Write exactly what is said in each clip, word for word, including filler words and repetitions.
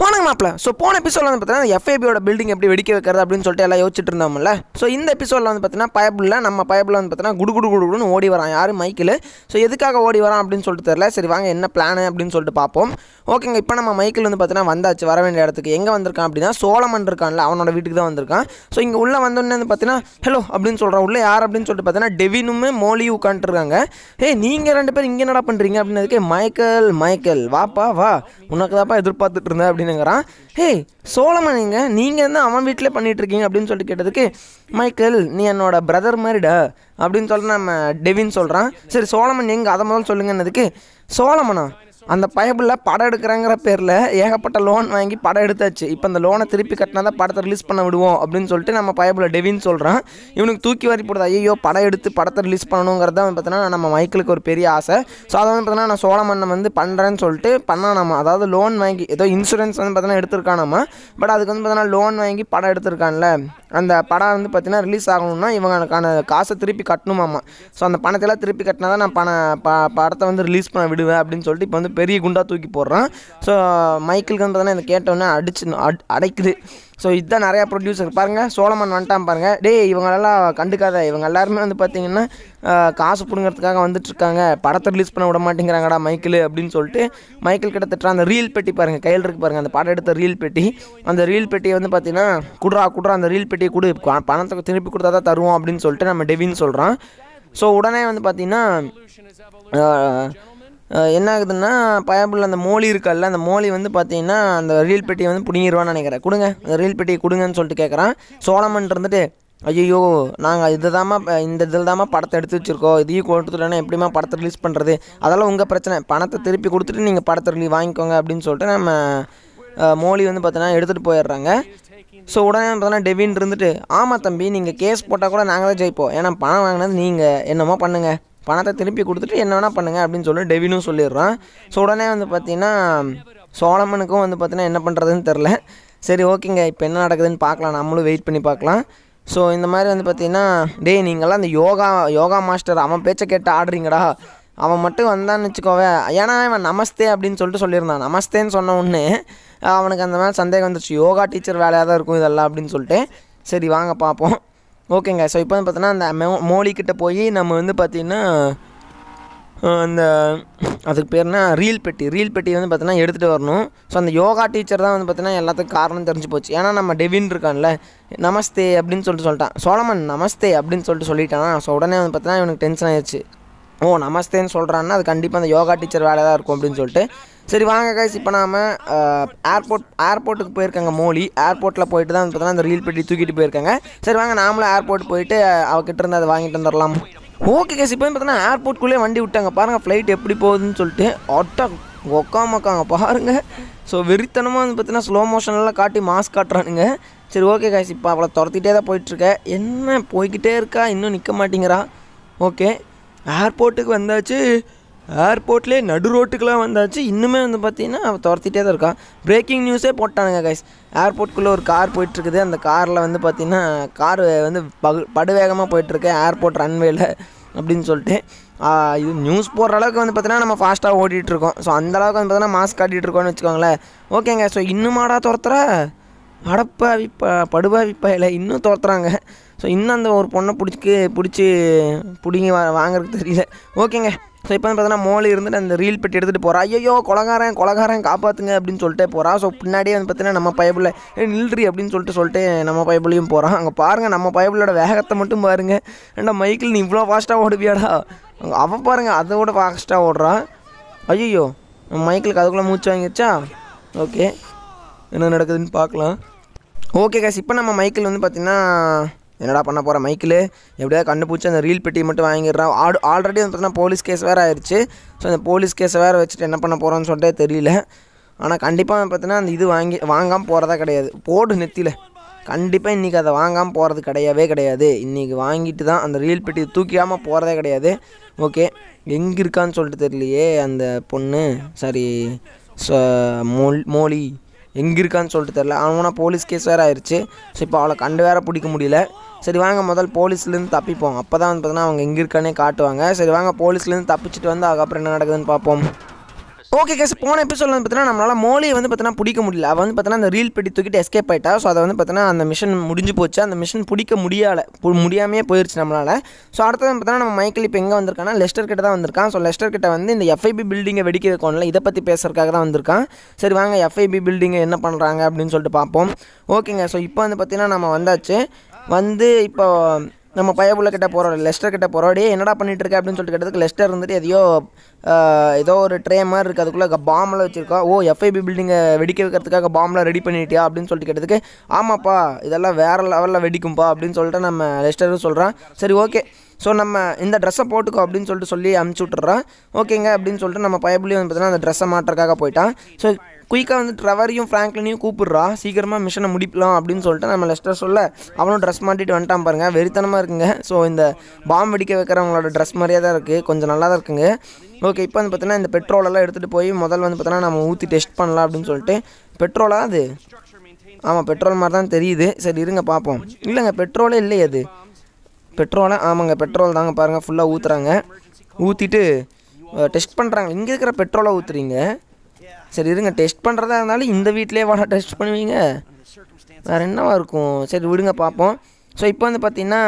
வணக்கம் மாப்ள. சோ போன எபிசோட்ல வந்து பார்த்தா F A B ஓட பில்டிங் எப்படி வெடிக்க வைக்கிறது அப்படினு சொல்லிட்டு எல்லாம் யோசிச்சிட்டு இருந்தோம்ல. சோ இந்த எபிசோட்ல வந்து பார்த்தா பைபிள்ல நம்ம பைபிள்ல வந்து பார்த்தா குடு குடு குடுன்னு ஓடி வரான் யாரு மைக்கேல். சோ எதுக்காக ஓடி வரான் அப்படினு சொல்லிட்டு தெரியல. சரி வாங்க என்ன பிளான் அப்படினு சொல்லிட்டு பாப்போம். ஓகேங்க இப்போ நம்ம மைக்கேல் வந்து பார்த்தா வந்தாச்சு வர வேண்டிய இடத்துக்கு. எங்க வந்திருக்கான் அப்படினா சோலமன் இருக்கான்ல அவனோட வீட்டுக்கு தான் வந்திருக்கான். சோ இங்க உள்ள வந்தோனே வந்து பார்த்தா ஹலோ அப்படினு சொல்றான். உள்ள யார் அப்படினு சொல்லிட்டு பார்த்தா டெவினும் மோலியும் உட்கார்ந்திருக்காங்க. ஏய் நீங்க ரெண்டு பேரும் இங்க என்னடா பண்றீங்க அப்படினதுக்கு மைக்கேல் மைக்கேல் வாப்பா வா உனக்கு தான்ப்பா எதிர்பார்த்துட்டு இருந்தேன் அப்படின்னு ங்கறான். ஹே சோலமன்ங்க நீங்க என்ன அவன் வீட்ல பண்ணிட்டு இருக்கீங்க அப்படினு சொல்லிட்டு கேட்டதுக்கு மைக்கேல் நீ என்னோட பிரதர் மாதிரிடா அப்படினு சொல்ல நம்ம டெவின் சொல்றான். சரி சோலமன் எங்க அத முதல்ல சொல்லுங்கன்னதுக்கு சோலமனா அந்த பைபிள்ல படம் எடுக்கறங்கற பேர்ல ஏகப்பட்ட லோன் வாங்கி படம் எடுத்தாச்சு. இப்போ அந்த லோனை திருப்பி கட்டினா தான் படத்தை ரிலீஸ் பண்ண விடுவோம் அப்படினு சொல்லிட்டு நம்ம பைபிள்ல டெவின் சொல்றான். இவனுக்கு தூக்கி வாரி போடுது. ஐயோ படம் எடுத்து படத்தை ரிலீஸ் பண்ணணும்ங்கறத வந்து பார்த்தா நம்ம மைக்கேலுக்கு ஒரு பெரிய ஆசை. சோ அத வந்து பார்த்தா நான் சோலமன் வந்து பண்றேன்னு சொல்லிட்டு பண்ணா நம்ம அதாவது லோன் வாங்கி ஏதோ இன்சூரன்ஸ் வந்து பார்த்தா எடுத்துர்க்கானாமா. பட் அதுக்கு வந்து பார்த்தா லோன் வாங்கி படம் எடுத்துர்க்கான்ல அந்த படம் வந்து பார்த்தா ரிலீஸ் ஆகணும்னா இவங்களுக்கான காசை திருப்பி கட்டணுமாமா. சோ அந்த பணத்தை எல்லாம் திருப்பி கட்டினா தான் நான் பண படத்தை வந்து ரிலீஸ் பண்ண விடுவேன் அப்படினு சொல்லிட்டு இப்போ பெரிய குண்டா தூக்கி போடுறான். ஸோ மைக்கேலுக்கு வந்து பார்த்தீங்கன்னா கேட்டோன்னே அடிச்சு அடைக்குது. ஸோ இதுதான் நிறையா ப்ரொடியூசர் பாருங்கள் சோலமன் வந்துட்டான் பாருங்கள். டே இவங்களெல்லாம் கண்டுக்காத இவங்க எல்லாருமே வந்து பார்த்தீங்கன்னா காசு பிடுங்கிறதுக்காக வந்துட்டுருக்காங்க படத்தை ரிலீஸ் பண்ண விட மாட்டேங்கிறாங்கடா மைக்கேல் அப்படின்னு சொல்லிட்டு மைக்கேல் கிட்டத்தட்ட அந்த ரீல் பெட்டி பாருங்கள் கையில் இருக்குது பாருங்கள் அந்த படம் எடுத்த ரீல் பெட்டி. அந்த ரீல் பெட்டியை வந்து பார்த்தீங்கன்னா குடுறா குடுறா அந்த ரீல் பெட்டியை கொடு பணத்தை திருப்பி கொடுத்தா தான் தருவோம் அப்படின்னு சொல்லிட்டு நம்ம டெவின் சொல்கிறான். ஸோ உடனே வந்து பார்த்தீங்கன்னா என்ன ஆகுதுன்னா பைபிளில் அந்த மோலி இருக்கால அந்த மோலி வந்து பார்த்தீங்கன்னா அந்த ரீல் பெட்டியை வந்து பிடிங்கிடுவான்னு நினைக்கிறேன். கொடுங்க அந்த ரீல் பெட்டியை கொடுங்கன்னு சொல்லிட்டு கேட்குறான். சோலமன் இருந்துட்டு ஐயோ நாங்கள் இது தாம்மா இந்த இதில் தாம்மா படத்தை எடுத்து வச்சுருக்கோம் இதையும் கொடுத்துட்டோன்னா எப்படிமா படத்தை ரிலீஸ் பண்ணுறது அதெல்லாம் உங்கள் பிரச்சனை பணத்தை திருப்பி கொடுத்துட்டு நீங்கள் படத்தை ரிலீ வாங்கிக்கோங்க அப்படின்னு சொல்லிட்டு நம்ம மோலி வந்து பார்த்தீங்கன்னா எடுத்துகிட்டு போயிடுறாங்க. ஸோ உடனே பார்த்தோன்னா டெவின் இருந்துட்டு ஆமாம் தம்பி நீங்கள் கேஸ் போட்டால் கூட நாங்கள் தான் ஜெயிப்போம் ஏன்னா பணம் வாங்கினது நீங்கள் என்னமோ பண்ணுங்கள் பணத்தை திருப்பி கொடுத்துட்டு என்ன வேணால் பண்ணுங்க அப்படின்னு சொல்லி டெவினும் சொல்லிடுறான். ஸோ உடனே வந்து பார்த்தீங்கன்னா சோலமனுக்கும் வந்து பார்த்தீங்கன்னா என்ன பண்ணுறதுன்னு தெரில. சரி ஓகேங்க இப்போ என்ன நடக்குதுன்னு பார்க்கலாம் நம்மளும் வெயிட் பண்ணி பார்க்கலாம். ஸோ இந்த மாதிரி வந்து பார்த்தீங்கன்னா டே நீங்கள்லாம் அந்த யோகா யோகா மாஸ்டர் அவன் பேச்சை கேட்டு ஆடுறீங்கடா அவன் மட்டும் வந்தான்னு வச்சுக்கோவே ஏன்னா அவன் நமஸ்தே அப்படின்னு சொல்லிட்டு சொல்லியிருந்தான். நமஸ்தேன்னு சொன்ன உடனே அவனுக்கு அந்த மாதிரி சந்தேகம் வந்துருச்சு யோகா டீச்சர் வேலையாக தான் இருக்கும் இதெல்லாம் அப்படின்னு சொல்லிட்டு. சரி வாங்க பார்ப்போம். ஓகேங்க ஸோ இப்போ வந்து பார்த்தோன்னா அந்த மோ மோலிக்கிட்ட போய் நம்ம வந்து பார்த்திங்கன்னா அந்த அதுக்கு பேர்னா ரீல் பெட்டி ரீல் பெட்டி வந்து பார்த்தோன்னா எடுத்துகிட்டு வரணும். ஸோ அந்த யோகா டீச்சர் தான் வந்து பார்த்தீங்கன்னா எல்லாத்துக்கும் காரணம் தெரிஞ்சு போச்சு. ஏன்னா நம்ம டெவின் இருக்கான்ல நமஸ்தே அப்படின்னு சொல்லிட்டு சொல்லிட்டான் சோலமன் நமஸ்தே அப்படின்னு சொல்லிட்டு சொல்லிட்டானா. ஸோ உடனே வந்து பார்த்தீங்கன்னா இவனுக்கு டென்ஷன் ஆயிடுச்சு. ஓ நமஸ்தேன்னு சொல்கிறான்னா அது கண்டிப்பாக அந்த யோகா டீச்சர் வேலை தான் இருக்கும் அப்படின்னு சொல்லிட்டு. சரி வாங்க கைஸ் இப்போ நாம் ஏர்போர்ட் ஏர்போர்ட்டுக்கு போயிருக்காங்க மோலி. ஏர்போர்ட்டில் போயிட்டு தான் வந்து பார்த்தீங்கன்னா அந்த ரீல் பெட்டி தூக்கிட்டு போயிருக்காங்க. சரி வாங்க நாமளும் ஏர்போர்ட் போயிட்டு அவகிட்ட இருந்து அதை வாங்கிட்டு வந்துடலாம். ஓகே கைஸ் இப்போ வந்து பார்த்தீங்கன்னா ஏர்போர்ட்குள்ளே வண்டி விட்டாங்க பாருங்கள் ஃப்ளைட் எப்படி போகுதுன்னு சொல்லிட்டு ஒட்டா உக்காமக்காங்க பாருங்கள். ஸோ வெறித்தனமாக வந்து பார்த்தீங்கன்னா ஸ்லோ மோஷன்லாம் காட்டி மாஸ்க் காட்டுறானுங்க. சரி ஓகே கைஸ் இப்போ அவளை துரத்திட்டே தான் போயிட்டுருக்கேன் என்ன போய்கிட்டே இருக்கா இன்னும் நிற்க மாட்டேங்கிறா. ஓகே ஏர்போர்ட்டுக்கு வந்தாச்சு ஏர்போர்ட்லேயே நடு ரோட்டுக்கெலாம் வந்தாச்சு இன்னுமே வந்து பார்த்தீங்கன்னா அவள் துரத்திட்டே தான் இருக்கான். Braking நியூஸே போட்டானுங்க guys. ஏர்போர்ட்குள்ளே ஒரு கார் போயிட்டுருக்குது அந்த காரில் வந்து பார்த்தீங்கன்னா கார் வந்து பகு படுவேகமாக போயிட்டுருக்கு ஏர்போர்ட் ரன்வேயில் அப்படின்னு சொல்லிட்டு இது நியூஸ் போடுற அளவுக்கு வந்து பார்த்தீங்கன்னா நம்ம ஃபாஸ்ட்டாக ஓடிட்டுருக்கோம். ஸோ அந்தளவுக்கு வந்து பார்த்தீங்கன்னா மாஸ்க் காட்டிகிட்ருக்கோன்னு வச்சுக்கோங்களேன். ஓகேங்க ஸோ இன்னுமாடா துரத்துற அடப்பாவி ப படுபாவிப்பா இல்லை இன்னும் துரத்துறாங்க. ஸோ இன்னும் அந்த ஒரு பொண்ணை பிடிச்சி பிடிச்சி பிடிங்கி வா வாங்குறதுக்கு தெரியல. ஓகேங்க ஸோ இப்போ வந்து பார்த்தீங்கன்னா மோலி இருந்துட்டு அந்த ரீல் பெட்டி எடுத்துகிட்டு போகிறா. ஐயோ கொலகாரன் கொலகாரன் காப்பாற்றுங்க அப்படின்னு சொல்லிட்டு போகிறா. ஸோ பின்னாடியே வந்து பார்த்தீங்கன்னா நம்ம பைபிளில் நில்றி அப்படின்னு சொல்லிட்டு சொல்லிட்டு நம்ம பைபிளையும் போகிறான். அங்கே பாருங்கள் நம்ம பைபிளோட வேகத்தை மட்டும் பாருங்கள். ஏண்டா மைக்கேல் நீ இவ்வளோ ஃபாஸ்ட்டாக ஓடுவியாடா அவள் பாருங்கள் அதோட ஃபாஸ்ட்டாக ஓடுறான். ஐயோ மைக்கேலுக்கு அதுக்குள்ளே மூச்சு வாங்கிடுச்சா. ஓகே என்ன நடக்குதுன்னு பார்க்கலாம். ஓகே கைஸ் இப்போ நம்ம மைக்கேல் வந்து பார்த்திங்கன்னா என்னடா பண்ண போகிற மைக்கேல் எப்படியாவது கண்டுபிடிச்சி அந்த ரீல் பெட்டியை மட்டும் வாங்கிடுறான். ஆல் ஆல்ரெடி வந்து பார்த்தீங்கன்னா போலீஸ் கேஸ் வேறு ஆயிடுச்சு. ஸோ அந்த போலீஸ் கேஸை வேறு வச்சுட்டு என்ன பண்ண போகிறோன்னு சொல்லிட்டு தெரியல. ஆனால் கண்டிப்பாக வந்து பார்த்தீங்கன்னா அந்த இது வாங்கி வாங்காமல் போகிறதா கிடையாது போடு நெத்தியில் கண்டிப்பாக இன்றைக்கி அதை வாங்காமல் போகிறது கிடையவே கிடையாது. இன்றைக்கி வாங்கிட்டு தான் அந்த ரீல் பெட்டியை தூக்கியாமல் போகிறதே கிடையாது. ஓகே எங்கே இருக்கான்னு சொல்லிட்டு தெரியலையே அந்த பொண்ணு சாரி ஸோ மோல் மோலி எங்கே இருக்கான்னு சொல்லிட்டு தெரில. அவனா போலீஸ் கேஸ் வேறு ஆயிடுச்சு. ஸோ இப்போ அவளை கண்டு வேற பிடிக்க முடியல. சரி வாங்க முதல் போலீஸ்லேருந்து தப்பிப்போம் அப்போ தான் வந்து பார்த்தீங்கன்னா அவங்க எங்கே இருக்கானே காட்டுவாங்க. சரி வாங்க போலீஸ்லேருந்து தப்பிச்சுட்டு வந்து அதுக்கப்புறம் என்ன நடக்குதுன்னு பார்ப்போம். Okay guys, போன எபிசோட்ல வந்து பார்த்தா நம்மளால மோலி வந்து பார்த்தா பிடிக்க முடியல. அவ வந்து பார்த்தா அந்த ரீல் பெட்டி தூக்கிட்டு எஸ்கேப் ஆயிட்டா. சோ அத வந்து பார்த்தா அந்த மிஷன் முடிஞ்சு போச்சு. அந்த மிஷன் பிடிக்க முடியல. முடியாமே போயிருச்சு நம்மளால. சோ அடுத்து வந்து பார்த்தா நம்ம மைக்கேல் இப்ப எங்க வந்திருக்கானா லெஸ்டர் கிட்ட தான் வந்திருக்கான். சோ லெஸ்டர் கிட்ட வந்து இந்த F I B building வெடிக்க கொண்டல இத பத்தி பேசறதுக்காக தான் வந்திருக்கான். சரி வாங்க F I B building என்ன பண்றாங்க அப்படினு சொல்லிட்டு பாப்போம். ஓகேங்க. சோ இப்போ வந்து பார்த்தீனா நாம வந்தாச்சு. வந்து இப்போ நம்ம பயபுள்ள கிட்ட போறோம் லெஸ்டர் கிட்ட போறோம். டேய் என்னடா பண்ணிட்டு இருக்க அப்படினு சொல்லிட்டு கேட்டதுக்கு லெஸ்டர் இருந்துட்டு எதையோ ஏதோ ஒரு ட்ரே மாதிரி இருக்கு அதுக்குள்ள பாம்லாம் வச்சிருக்கா. ஓ F I B building வெடிக்க வைக்கிறதுக்காக பாம்லாம் ரெடி பண்ணிட்டியா அப்படினு சொல்லிட்டு கேட்டதுக்கு ஆமாப்பா இதெல்லாம் வேற லெவல்ல வெடிக்கும்பா அப்படினு சொல்லிட்டு நம்ம லெஸ்டர் சொல்றான். சரி ஓகே சோ நம்ம இந்த Dress-அ போட்டுக்கோ அப்படினு சொல்லிட்டு சொல்லி அனுப்பிச்சு விட்டுறான். ஓகேங்க அப்படினு சொல்லிட்டு நம்ம பயபுள்ள வந்து பார்த்தா அந்த Dress-அ மாட்டறதுக்காக போய்ட்டான். சோ குயிக்கா வந்து ட்ரெவரையும் ஃப்ராங்க்லினையும் கூப்பிடுறா சீக்கிரமா மிஷனை முடிப்பலாம் அப்படின்னு சொல்லிட்டு நம்ம லெஸ்டர் சொல்ல அவனும் ட்ரெஸ் மாட்டிட்டு வந்துட்டான். பாருங்க வெறித்தனமாக இருக்குங்க. ஸோ இந்த பாம்பு வெடிக்க வைக்கிறவங்களோட ட்ரெஸ் மாதிரியே தான் இருக்குது. கொஞ்சம் நல்லா தான் இருக்குங்க. ஓகே இப்போ வந்து பார்த்தீங்கன்னா இந்த பெட்ரோலெல்லாம் எடுத்துகிட்டு போய் முதல் வந்து பார்த்தோன்னா நம்ம ஊற்றி டெஸ்ட் பண்ணலாம் அப்படின்னு சொல்லிட்டு பெட்ரோலா அது ஆமாம் பெட்ரோல் மாதிரி தான் தெரியுது. சரி இருங்க பார்ப்போம். இல்லைங்க பெட்ரோலே இல்லையே அது பெட்ரோலை. ஆமாங்க பெட்ரோல் தாங்க. பாருங்கள் ஃபுல்லாக ஊற்றுறாங்க. ஊற்றிட்டு டெஸ்ட் பண்ணுறாங்க. இங்கே இருக்கிற பெட்ரோலை ஊற்றுறீங்க. சரி இருங்க டெஸ்ட் பண்ணுறதா இருந்தாலும் இந்த வீட்டிலே வாடா டெஸ்ட் பண்ணுவீங்க வேறு என்னவா இருக்கும். சரி விடுங்க பார்ப்போம். ஸோ இப்போ வந்து பார்த்தீங்கன்னா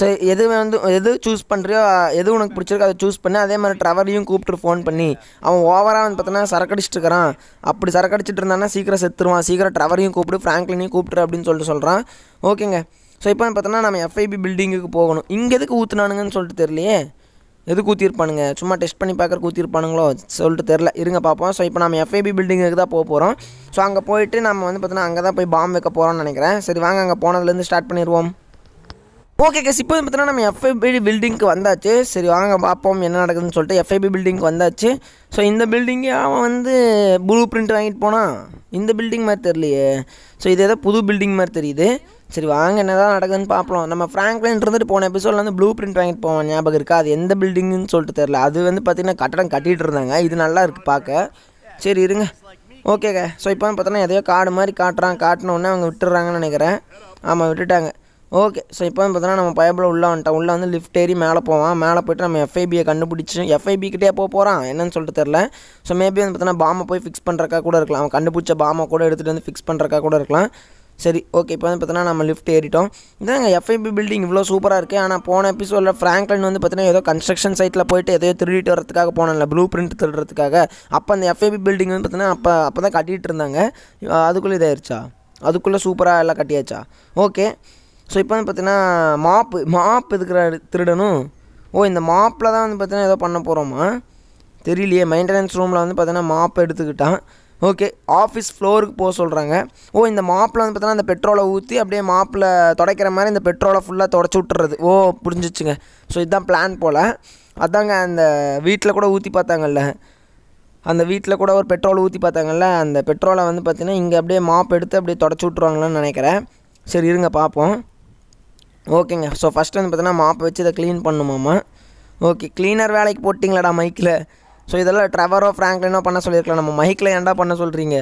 சரி எது வந்து எது சூஸ் பண்ணுறியோ எது உனக்கு பிடிச்சிருக்கோ அதை சூஸ் பண்ணி அதே மாதிரி ட்ரெவரையும் கூப்பிட்டு ஃபோன் பண்ணி அவன் ஓவராக வந்து பார்த்தோன்னா சரக்கடிச்சிட்டுருக்கிறான். அப்படி சரக்கடிச்சிட்டு இருந்தானா சீக்கிரம் செத்துருவான். சீக்கிரம் ட்ரெவரையும் கூப்பிட்டு ஃப்ராங்க்லினையும் கூப்பிட்ரு அப்படின்னு சொல்லிட்டு சொல்கிறான். ஓகேங்க. ஸோ இப்போ வந்து பார்த்தோன்னா நம்ம F I B பில்டிங்குக்கு போகணும். இங்கே எதுக்கு ஊற்றுனானுங்கன்னு சொல்லிட்டு தெரியலையே. எது கூத்திருப்பானுங்க சும்மா டெஸ்ட் பண்ணி பார்க்குற கூத்திருப்பானுங்களோ சொல்லிட்டு தெரில. இருங்க பார்ப்போம். ஸோ இப்போ நம்ம F I B பில்டிங்குக்கு தான் போக போகிறோம். ஸோ அங்கே போயிட்டு நம்ம வந்து பார்த்தோன்னா அங்கே தான் போய் பாம்பு வைக்க போகிறோம்னு நினைக்கிறேன். சரி வாங்க அங்கே போனதுலேருந்து ஸ்டார்ட் பண்ணிடுவோம். ஓகே கேஸ் இப்போ வந்து பார்த்தோன்னா நம்ம F I B பில்டிங்க்கு வந்தாச்சு. சரி வாங்க பார்ப்போம் என்ன நடக்குதுன்னு சொல்லிட்டு F I B பில்டிங்க்கு வந்தாச்சு. ஸோ இந்த பில்டிங்கு அவன் வந்து ப்ளூ பிரிண்ட் வாங்கிட்டு போனான். இந்த பில்டிங் மாதிரி தெரியலையே. ஸோ இது ஏதோ புது பில்டிங் மாதிரி தெரியுது. சரி வாங்க என்ன தான் நடக்குதுன்னு பார்ப்போம். நம்ம ஃப்ராங்க்லின் இருந்துட்டு போன எபிசோடில் வந்து ப்ளூ பிரிண்ட் வாங்கிட்டு போவோம் ஞாபகம் இருக்கா. அது எந்த பில்டிங்குன்னு சொல்லிட்டு தெரில. அது வந்து பார்த்திங்கன்னா கட்டடம் கட்டிகிட்டு இருந்தாங்க. இது நல்லா இருக்குது பார்க்க. சரி இருங்க. ஓகேங்க. ஸோ இப்போ வந்து பார்த்தோன்னா எதையோ காடு மாதிரி காட்டுறான். காட்டினோடனே அவங்க விட்டுடுறாங்கன்னு நினைக்கிறேன். ஆமாம் விட்டுட்டாங்க. ஓகே. ஸோ இப்போ வந்து பார்த்தோன்னா நம்ம பயபுள்ள உள்ளே வந்துட்டோம். உள்ளே வந்து லிஃப்ட் ஏறி மேலே போவான். மேலே போய்ட்டு நம்ம F I B-யை கண்டுபிடிச்சி F I B-கிட்டே போக போகிறான் என்னன்னு சொல்லிட்டு தெரில. ஸோ மேபி வந்து பார்த்தோன்னா பாம்பை போய் ஃபிக்ஸ் பண்ணுறக்கா கூட இருக்கலாம். அவன் கண்டுபிடிச்ச பாம்பை கூட எடுத்துகிட்டு வந்து ஃபிக்ஸ் பண்ணுறக்கா கூட இருக்கலாம். சரி ஓகே. இப்போ வந்து பார்த்தோன்னா நம்ம லிஃப்ட் ஏறிட்டோம். இதாங்க F I B பில்டிங் இவ்வளோ சூப்பராக இருக்குது. ஆனால் போன எபிசோடில் ஃப்ராங்க்லின் வந்து பார்த்தீங்கன்னா ஏதோ கன்ஸ்ட்ரக்ஷன் சைட்டில் போய்ட்டு ஏதோ திருடிட்டு வரதுக்காக போனான்ல ப்ளூ பிரிண்ட் திருடுறதுக்காக. அப்போ அந்த F I B பில்டிங் வந்து பார்த்தீங்கன்னா அப்போ அப்போ தான் கட்டிகிட்டு இருந்தாங்க. அதுக்குள்ளே இதாகிடுச்சா அதுக்குள்ளே சூப்பராக எல்லாம் கட்டியாச்சா. ஓகே. ஸோ இப்போ வந்து பார்த்தீங்கன்னா மாப்பு மாப்பு இருக்கிற திருடணும். ஓ இந்த மாப்பில் தான் வந்து பார்த்தீங்கன்னா ஏதோ பண்ண போகிறோமா தெரியலையே. மெயின்டெனன்ஸ் ரூமில் வந்து பார்த்தீங்கன்னா மாப்பை எடுத்துக்கிட்டான். ஓகே. ஆஃபீஸ் ஃப்ளோருக்கு போக சொல்கிறாங்க. ஓ இந்த மாப்பில் வந்து பார்த்தீங்கன்னா அந்த பெட்ரோலை ஊற்றி அப்படியே மாப்பில் துடைக்கிற மாதிரி இந்த பெட்ரோலை ஃபுல்லாக துடைச்சி விட்டுறது. ஓ புரிஞ்சிச்சுங்க. ஸோ இதுதான் பிளான் போல். அதாங்க அந்த வீட்டில் கூட ஊற்றி பார்த்தாங்கல்ல அந்த வீட்டில் கூட ஒரு பெட்ரோலை ஊற்றி பார்த்தாங்கல்ல அந்த பெட்ரோலை வந்து பார்த்தீங்கன்னா இங்கே அப்படியே மாப் எடுத்து அப்படியே துடைச்சி விட்ருவாங்களான்னு நினைக்கிறேன். சரி இருங்க பார்ப்போம். ஓகேங்க. ஸோ ஃபஸ்ட்டு வந்து பார்த்தீங்கன்னா மாப்பை வச்சு இதை க்ளீன் பண்ணுமாம்மா. ஓகே க்ளீனர் வேலைக்கு போட்டிங்களாடா மைக்கில். ஸோ இதெல்லாம் ட்ரெவரோ ஃப்ராங்க்லினோ பண்ண சொல்லியிருக்கலாம். நம்ம மைக்கில் ஏன்டா பண்ண சொல்கிறீங்க.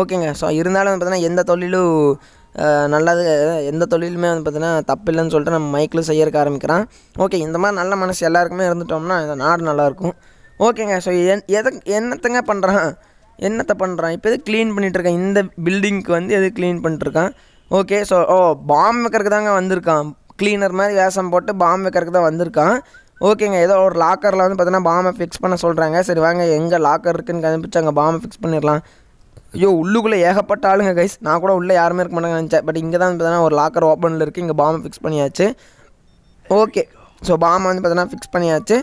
ஓகேங்க. ஸோ இருந்தாலும் வந்து பார்த்தீங்கன்னா எந்த தொழிலும் நல்லது எந்த தொழிலுமே வந்து பார்த்தீங்கன்னா தப்பில்லைன்னு சொல்லிட்டு நம்ம மைக்கில் செய்யறதுக்கு ஆரம்பிக்கிறான். ஓகே இந்த மாதிரி நல்ல மனசு எல்லாருக்குமே இருந்துட்டோம்னா இந்த நாடு நல்லாயிருக்கும். ஓகேங்க. ஸோ என் எதை என்னத்தங்க பண்ணுறான் என்னத்தை பண்ணுறான் இப்போ எது க்ளீன் பண்ணிகிட்ருக்கான் இந்த பில்டிங்க்கு வந்து எது க்ளீன் பண்ணிட்டுருக்கான். ஓகே. ஸோ ஓ பாம்பு வைக்கிறதுக்கு தாங்க வந்திருக்கான். க்ளீனர் மாதிரி வேஷம் போட்டு பாம்பு வைக்கிறதுக்கு தான் வந்திருக்கான். ஓகேங்க. ஏதோ ஒரு லாக்கரில் வந்து பார்த்தீங்கன்னா பாம்பை ஃபிக்ஸ் பண்ண சொல்கிறாங்க. சரி வாங்க எங்கே லாக்கர் இருக்குதுன்னு கண்டுபிடிச்சி அங்கே பாம்பை ஃபிக்ஸ் பண்ணிடலாம். ஐயோ உள்ளுக்குள்ளே ஏகப்பட்ட ஆளுங்க கைஸ். நான் கூட உள்ளே யாருமே இருக்க மாட்டாங்கன்னு நினச்சேன். பட் இங்கே தான் வந்து பார்த்தீங்கன்னா ஒரு லாக்கர் ஓப்பனில் இருக்குது. இங்கே பாம்பை ஃபிக்ஸ் பண்ணியாச்சு. ஓகே. ஸோ பாம்பை வந்து பார்த்தீங்கன்னா ஃபிக்ஸ் பண்ணியாச்சு.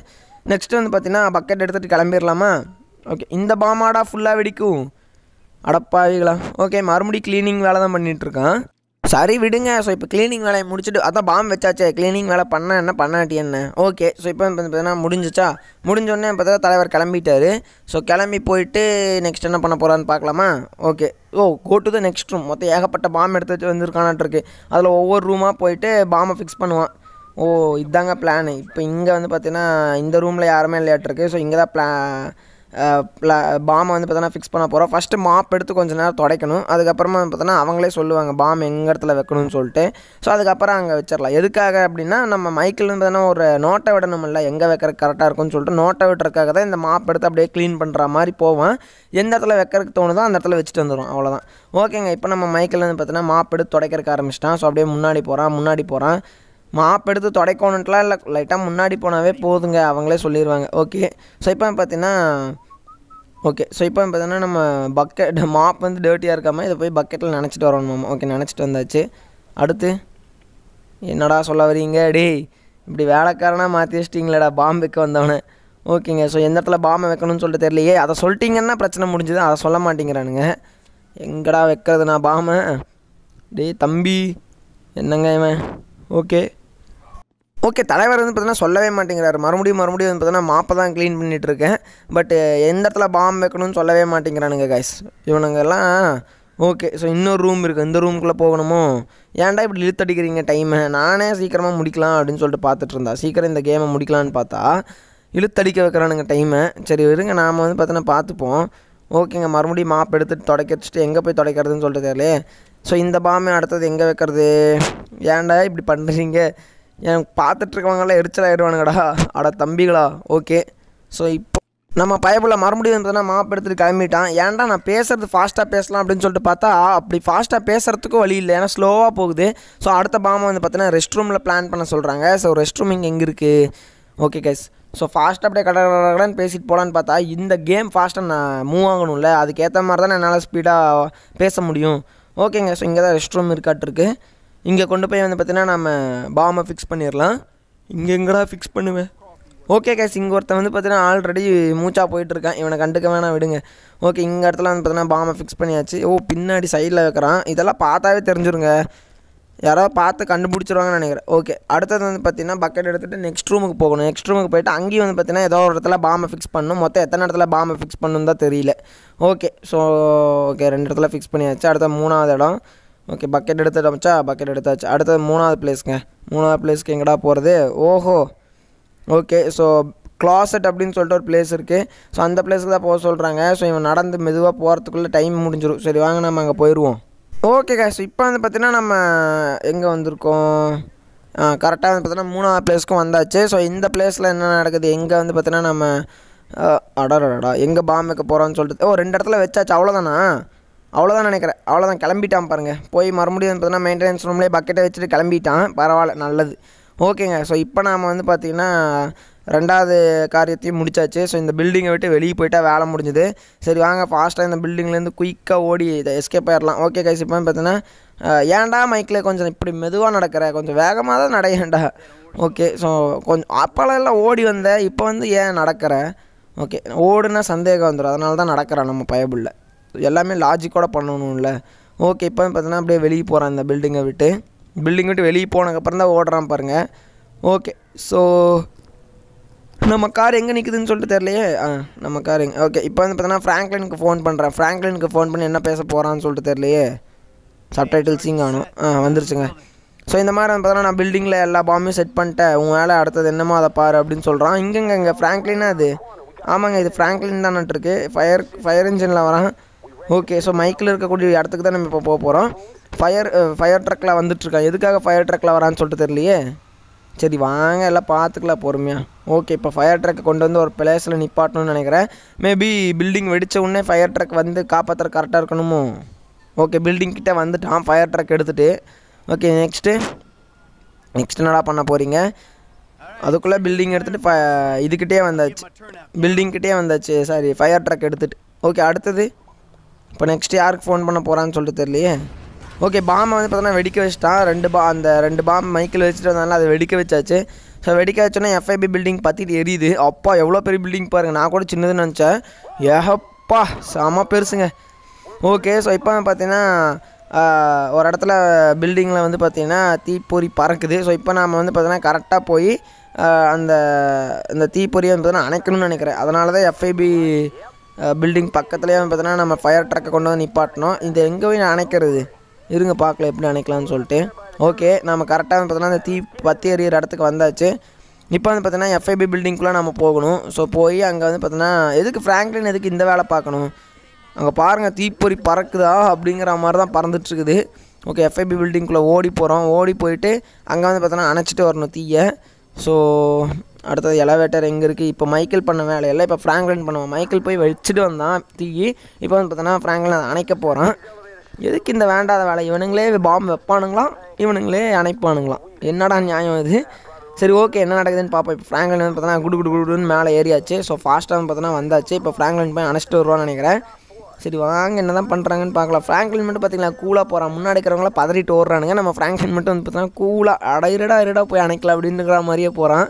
நெக்ஸ்ட்டு வந்து பார்த்தீங்கன்னா பக்கெட் எடுத்துகிட்டு கிளம்பிடலாமா. ஓகே இந்த பாம்பாடா ஃபுல்லாக வெடிக்கும் அடப்பாவிகளா. ஓகே மறுபடியும் க்ளீனிங் வேலை தான் பண்ணிகிட்ருக்கான். சரி விடுங்க. ஸோ இப்போ க்ளீனிங் வேலையை முடிச்சுட்டு அதான் பாம்பு வச்சாச்சே க்ளீனிங் வேலை பண்ண என்ன பண்ணாட்டி என்ன. ஓகே. ஸோ இப்போ வந்து பார்த்தீங்கன்னா முடிஞ்சிச்சா முடிஞ்சோடனே பார்த்தா தலைவர் கிளம்பிட்டார். ஸோ கிளம்பி போயிட்டு நெக்ஸ்ட் என்ன பண்ண போகிறான்னு பார்க்கலாமா. Okay. Oh go to the next room. மொத்தம் ஏகப்பட்ட பாம்பு எடுத்து வச்சு வந்துருக்கானாட்டிருக்கு. அதில் ஒவ்வொரு ரூமாக போயிட்டு பாம்பை ஃபிக்ஸ் பண்ணுவான். ஓ இதாங்க பிளானு. இப்போ இங்கே வந்து பார்த்தீங்கன்னா இந்த ரூமில் யாருமே இல்லையாட்டிருக்கு. ஸோ இங்கே தான் பிளா பாம் வந்து பார்த்தனா ஃபிக்ஸ் பண்ண போறோம். ஃபர்ஸ்ட் மாப் எடுத்து கொஞ்ச நேரம் துடைக்கணும். அதுக்கு அப்புறமா பார்த்தனா அவங்களே சொல்லுவாங்க பாம் எங்க இடத்துல வைக்கணும்னு சொல்லிட்டு. சோ அதுக்கு அப்புறம் அங்க வெச்சிரலாம். எதுக்காக அப்படினா நம்ம மைக்கில் வந்து பார்த்தனா ஒரு நோட்டை விடணும்ல, எங்க வைக்கிறது கரெக்ட்டா இருக்கும்னு சொல்லிட்டு நோட்டை விட்றதுக்காக தான் இந்த மாப் எடுத்து அப்படியே க்ளீன் பண்ற மாதிரி போவோம். எந்த இடத்துல வைக்கிறதுக்கு தோணுதோ அந்த இடத்துல வெச்சிட்டு வந்துறோம். அவ்வளவுதான். ஓகேங்க, இப்போ நம்ம மைக்கில் வந்து பார்த்தனா மாப் எடுத்து துடைக்கிறதுக்கு ஆரம்பிச்சிட்டான். சோ அப்படியே முன்னாடி போறான் முன்னாடி போறான் மாப் எடுத்து துடைக்கணுன்ட்டுலாம் இல்லை, லைட்டாக முன்னாடி போனாவே போதுங்க, அவங்களே சொல்லிடுவாங்க. ஓகே, ஸோ இப்போ பார்த்தீங்கன்னா ஓகே ஸோ இப்போ பார்த்தீங்கன்னா நம்ம பக்கெட் மாப் வந்து டர்ட்டியாக இருக்காமல் இதை போய் பக்கெட்டில் நினச்சிட்டு வரணும் மாமா. ஓகே, நினச்சிட்டு வந்தாச்சு. அடுத்து என்னடா சொல்ல வரீங்க, டேய் இப்படி வேலைக்காரனாக மாற்றி வச்சிட்டிங்களேடா பாம்பு வைக்க வந்தவனே. ஓகேங்க, ஸோ எந்த இடத்துல பாம்பை வைக்கணும்னு சொல்லிட்டு தெரியலையே, அதை சொல்லிட்டிங்கன்னா பிரச்சனை முடிஞ்சுது, அதை சொல்ல மாட்டேங்கிறானுங்க. எங்கடா வைக்கிறதுண்ணா பாம்பை, டேய் தம்பி என்னங்க இவன். ஓகே ஓகே தலைவர் வந்து பார்த்தீங்கன்னா சொல்லவே மாட்டேங்கிறாரு. மறுபடியும் மறுபடியும் வந்து பார்த்தீங்கன்னா மாப்பை தான் க்ளீன் பண்ணிகிட்டு இருக்கேன், பட் எந்த இடத்துல பாம்பு வைக்கணும்னு சொல்லவே மாட்டேங்கிறானுங்க கைஸ் இவனுங்கெல்லாம். ஓகே, ஸோ இன்னொரு ரூம் இருக்குது, இந்த ரூமுக்குள்ளே போகணுமோ, ஏன்டா இப்படி இழுத்தடிக்கிறீங்க டைமை, நானே சீக்கிரமாக முடிக்கலாம் அப்படின்னு சொல்லிட்டு பார்த்துட்டு இருந்தா, சீக்கிரம் இந்த கேமை முடிக்கலான்னு பார்த்தா இழுத்தடிக்க வைக்கிறானுங்க டைமை. சரி இருங்க, நாம் வந்து பார்த்தீங்கன்னா பார்த்துப்போம். ஓகேங்க, மறுபடியும் மாப் எடுத்துகிட்டு துடைக்க வச்சுட்டு எங்கே போய் துடைக்கிறதுன்னு சொல்லிட்டு தெரியல. ஸோ இந்த பாம்பு அடுத்தது எங்கே வைக்கிறது, ஏன்டா இப்படி பண்ணுறீங்க, எனக்கு பார்த்துட்ருக்கவங்களாம் எரிச்சலாகிடுவானுங்கடா அட தம்பிகளா. ஓகே, ஸோ இப்போ நம்ம பயப்புள்ள மறுபடியும் பார்த்தோன்னா மாப் எடுத்துகிட்டு கிளம்பிட்டான். ஏன்டா நான் பேசுகிறது ஃபாஸ்ட்டாக பேசலாம் அப்படின்னு சொல்லிட்டு பார்த்தா அப்படி ஃபாஸ்ட்டாக பேசுகிறதுக்கும் வழி இல்லை, ஏன்னா ஸ்லோவாக போகுது. ஸோ அடுத்த பாம்பு வந்து பார்த்தோன்னா ரெஸ்ட் ரூமில் பிளான் பண்ண சொல்கிறாங்க. ஸோ ரெஸ்ட் ரூம் இங்கே எங்கே இருக்குது. ஓகே கைஸ், ஸோ ஃபாஸ்ட்டாக அப்படியே கடகடன்னு பேசிட்டு போகலான்னு பார்த்தா இந்த கேம் ஃபாஸ்ட்டாக நான் மூவ் ஆகணும்ல, அதுக்கேற்ற மாதிரி தான் என்னால் ஸ்பீடாக பேச முடியும். ஓகேங்க, ஸோ இங்கே தான் ரெஸ்ட் ரூம் இருக்காட்டிருக்கு. இங்கே கொண்டு போய் வந்து பார்த்தீங்கன்னா நம்ம பாம்பை ஃபிக்ஸ் பண்ணிடலாம். இங்கே எங்கடா ஃபிக்ஸ் பண்ணுவேன். ஓகே கைஸ், இங்கே ஒருத்தன் வந்து பார்த்தீங்கன்னா ஆல்ரெடி மூச்சா போயிட்டுருக்கான், இவனை கண்டுக்க வேணாம் விடுங்க. ஓகே, இங்கே இடத்துல வந்து பார்த்தீங்கன்னா பாம்பை ஃபிக்ஸ் பண்ணியாச்சு. ஓ பின்னாடி சைடில் வைக்கிறான், இதெல்லாம் பார்த்தாவே தெரிஞ்சுருங்க, யாராவது பார்த்து கண்டுபிடிச்சிருவாங்கன்னு நினைக்கிறேன். ஓகே, அடுத்தது வந்து பார்த்தீங்கன்னா பக்கெட் எடுத்துகிட்டு நெக்ஸ்ட் ரூமுக்கு போகணும். நெக்ஸ்ட் ரூமுக்கு போய்ட்டு அங்கேயும் வந்து பார்த்தீங்கன்னா ஏதோ ஒரு இடத்துல பாம்பை ஃபிக்ஸ் பண்ணணும். மொத்தம் எத்தனை இடத்துல பாம்பை ஃபிக்ஸ் பண்ணணும் தான் தெரியல. ஓகே, ஸோ ஓகே ரெண்டு இடத்துல ஃபிக்ஸ் பண்ணியாச்சு. அடுத்த மூணாவது இடம். ஓகே, பக்கெட் எடுத்துட்டோம்ச்சா, பக்கெட் எடுத்தாச்சு. அடுத்தது மூணாவது பிளேஸ்ங்க. மூணாவது பிளேஸ்க்கு எங்கடா போகிறது, ஓஹோ. ஓகே, ஸோ க்ளாசெட் அப்படின்னு சொல்லிட்டு ஒரு பிளேஸ் இருக்குது. ஸோ அந்த பிளேஸுக்கு தான் போக சொல்கிறாங்க. ஸோ இவன் நடந்து மெதுவாக போகிறதுக்குள்ளே டைம் முடிஞ்சிடும். சரி வாங்க நம்ம அங்கே போயிடுவோம். ஓகே கைஸ், இப்போ வந்து பார்த்தீங்கன்னா நம்ம எங்கே வந்திருக்கோம், கரெக்டாக வந்து பார்த்தீங்கன்னா மூணாவது பிளேஸ்க்கும் வந்தாச்சு. ஸோ இந்த பிளேஸில் என்ன நடக்குது, எங்கே வந்து பார்த்தீங்கன்னா நம்ம அடடா எங்கே பாம்பு வைக்க போகிறோன்னு சொல்லிட்டு, ஓ ரெண்டு இடத்துல வச்சாச்சு, அவ்வளோதானா அவ்வளோதான் நினைக்கிறேன். அவ்வளோதான், கிளம்பிட்டான் பாருங்கள். போய் மறுபடியும் வந்து பார்த்தீங்கன்னா மெயின்டெனன்ஸ் ரூம்லேயே பக்கெட்டை வச்சுட்டு கிளம்பிட்டான். பரவாயில்ல, நல்லது. ஓகேங்க, ஸோ இப்போ நாம் வந்து பார்த்திங்கன்னா ரெண்டாவது காரியத்தையும் முடித்தாச்சு. ஸோ இந்த பில்டிங்கை விட்டு வெளியே போயிட்டால் வேலை முடிஞ்சுது. சரி வாங்க ஃபாஸ்ட்டாக இந்த பில்டிங்லேருந்து குயிக்காக ஓடி இதை எஸ்கேப் ஆகிடலாம். ஓகே கைஸ், இப்போ பார்த்தீங்கன்னா ஏன்டா மைக்கில் கொஞ்சம் இப்படி மெதுவாக நடக்கிற, கொஞ்சம் வேகமாக தான் நடையேண்டா. ஓகே, ஸோ கொஞ்சம் அப்போலாம் எல்லாம் ஓடி வந்தேன், இப்போ வந்து ஏன் நடக்கிற. ஓகே, ஓடுனா சந்தேகம் வந்துடும், அதனால தான் நடக்கிறேன். நம்ம பயபுள்ள எல்லாமே லாஜிக்கோடு பண்ணணும்ல. ஓகே, இப்போ பார்த்தீங்கன்னா அப்படியே வெளியே போகிறேன் இந்த பில்டிங்கை விட்டு. பில்டிங் விட்டு வெளியே போனதுக்கப்புறம் தான் ஓடுறான் பாருங்கள். ஓகே, ஸோ நம்ம கார் எங்கே நிற்குதுன்னு சொல்லிட்டு தெரியலையே. ஆ நம்ம கார் எங்கே. ஓகே, இப்போ வந்து பார்த்தீங்கன்னா ஃப்ராங்க்லினுக்கு ஃபோன் பண்ணுறேன். ஃப்ராங்க்லினுக்கு ஃபோன் பண்ணி என்ன பேச போகிறான்னு சொல்லிட்டு தெரியலையே. சப்டைட்டில் சிங் ஆகணும். ஆ வந்துருச்சுங்க. ஸோ இந்த மாதிரி வந்து பார்த்தீங்கன்னா நான் பில்டிங்கில் எல்லா பாம்பையும் செட் பண்ணிட்டேன், உங்கள் வேலை அடுத்தது என்னமோ அதை பாரு அப்படின்னு சொல்கிறான். இங்கேங்க இங்கே ஃப்ராங்க்லினா அது, ஆமாங்க இது ஃப்ராங்க்லின் தான் நட்டுருக்கு. ஃபயர் ஃபயர் இன்ஜினில் வரான். ஓகே, ஸோ மைக்கில் இருக்கக்கூடிய இடத்துக்கு தான் நம்ம இப்போ போக போகிறோம். ஃபயர் ஃபயர் ட்ரக்கில் வந்துட்டுருக்கான். எதுக்காக ஃபயர் ட்ரக்கில் வரான்னு சொல்லிட்டு தெரியலையே. சரி வாங்க எல்லாம் பார்த்துக்கலாம் பொறுமையாக. ஓகே, இப்போ ஃபயர் ட்ரக்கை கொண்டு வந்து ஒரு பிளேஸில் நிப்பாட்டணும்னு நினைக்கிறேன். மேபி பில்டிங் வெடித்த உடனே ஃபயர் ட்ரக் வந்து காப்பாற்றுற கரெக்டாக இருக்கணுமோ. ஓகே, பில்டிங் கிட்டே வந்துட்டான் ஃபயர் ட்ரக் எடுத்துகிட்டு. ஓகே, நெக்ஸ்ட்டு நெக்ஸ்ட் என்னடா பண்ண போகிறீங்க. அதுக்குள்ளே பில்டிங் எடுத்துகிட்டு ஃப இதுக்கிட்டே வந்தாச்சு பில்டிங்கிட்டே வந்தாச்சு சாரி ஃபயர் ட்ரக் எடுத்துகிட்டு. ஓகே, அடுத்தது இப்போ நெக்ஸ்ட்டு யாருக்கு ஃபோன் பண்ண போகிறான்னு சொல்லிட்டு தெரியலையே. ஓகே, பாம்பை வந்து பார்த்தீங்கன்னா வெடிக்க வச்சுட்டான். ரெண்டு பா அந்த ரெண்டு பாம்பு மைக்கில் வச்சுட்டு வந்தாலும் அதை வெடிக்க வச்சாச்சு. ஸோ வெடிக்க வச்சோன்னா எஃப்ஐபி பில்டிங் பற்றிட்டு எரியுது. அப்பா எவ்வளோ பெரிய பில்டிங் பாருங்கள், நான் கூட சின்னதுன்னு நினச்சேன், ஏகப்பா செம பெருசுங்க. ஓகே, ஸோ இப்போ பார்த்தீங்கன்னா ஒரு இடத்துல பில்டிங்கில் வந்து பார்த்திங்கன்னா தீப்பொறி பறக்குது. ஸோ இப்போ நாம் வந்து பார்த்தீங்கன்னா கரெக்டாக போய் அந்த அந்த தீப்பொறியை வந்து பார்த்தீங்கன்னா அணைக்கணும்னு நினைக்கிறேன். அதனால தான் எஃப்ஐபி பில்டிங் பக்கத்துலேயே வந்து பார்த்தீங்கன்னா நம்ம ஃபயர் ட்ரக்கை கொண்டு வந்து நிப்பாட்டினோம். இது எங்கே போய் அணைக்கிறது, இருங்க பார்க்கல எப்படி அணைக்கலாம்னு சொல்லிட்டு. ஓகே, நம்ம கரெக்டாக வந்து பார்த்தீங்கன்னா அந்த தீ பற்றி எறிகிற இடத்துக்கு வந்தாச்சு. இப்போ வந்து பார்த்தீங்கன்னா எஃப்ஐபி பில்டிங்குள்ளே நம்ம போகணும். ஸோ போய் அங்கே வந்து பார்த்தீங்கன்னா எதுக்கு ஃப்ராங்க்லின் எதுக்கு இந்த வேலை பார்க்கணும், அங்கே பாருங்கள் தீப்பொறி பறக்குதா அப்படிங்கிற மாதிரி தான் பறந்துட்டுருக்குது. ஓகே, எஃப்ஐபி பில்டிங்குள்ளே ஓடி போகிறோம். ஓடி போயிட்டு அங்கே வந்து பார்த்தோன்னா அணைச்சிட்டு வரணும் தீயை. ஸோ அடுத்தது எலவேட்டர் எங்கே இருக்குது, இப்போ மைக்கேல் பண்ண வேலையெல்லாம் இப்போ ஃப்ராங்க்லின் பண்ணுவோம். மைக்கேல் போய் வச்சுட்டு வந்தான் தீயை. இப்போ வந்து பார்த்தோன்னா ஃப்ராங்க்லின் அதை அணைக்க போகிறான். எதுக்கு இந்த வேண்டாத வேலை, இவனுங்களே பாம்பு வைப்பானுங்களாம், இவனுங்களே அணைப்பானுங்களாம், என்னடா நியாயம் இது. சரி ஓகே, என்ன நடக்குதுன்னு பார்ப்போம். இப்போ ஃப்ராங்க்லின் வந்து பார்த்தோன்னா குடு குடு குடுன்னு மேலே ஏறியாச்சு. ஸோ ஃபாஸ்ட்டாக வந்து பார்த்தோன்னா வந்தாச்சு. இப்போ ஃப்ராங்க்லின் போய் அணைச்சிட்டு வருவான்னு நினைக்கிறேன். சரி வாங்க என்ன தான் பண்ணுறாங்கன்னு பார்க்கலாம். ஃப்ராங்க்லின் மட்டும் பார்த்திங்களா கூலாக போகிறான். முன்னாடி இருக்கிறவங்கள பதறிட்டு ஓடுறானுங்க. நம்ம ஃப்ராங்க்லின் மட்டும் வந்து பார்த்தோன்னா கூலாக அடையிடா அடையிடா போய் அணைக்கலாம் அப்படின்னுக்கிற மாதிரியே போகிறான்.